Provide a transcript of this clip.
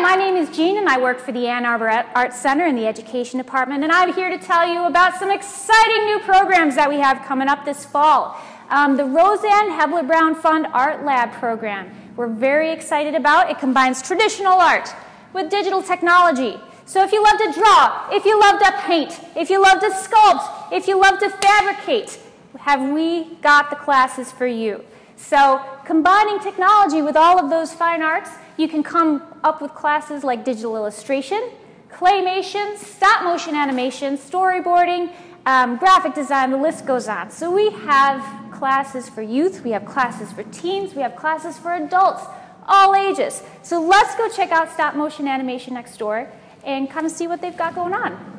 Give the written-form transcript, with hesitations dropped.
Hi, my name is Jean, and I work for the Ann Arbor Art Center in the Education Department, and I'm here to tell you about some exciting new programs that we have coming up this fall. The Roseann Hebeler Brown Fund Art Lab Program we're very excited about. It combines traditional art with digital technology. So if you love to draw, if you love to paint, if you love to sculpt, if you love to fabricate, have we got the classes for you. So combining technology with all of those fine arts, you can come up with classes like digital illustration, claymation, stop motion animation, storyboarding, graphic design, the list goes on. So we have classes for youth, we have classes for teens, we have classes for adults, all ages. So let's go check out stop motion animation next door and kind of see what they've got going on.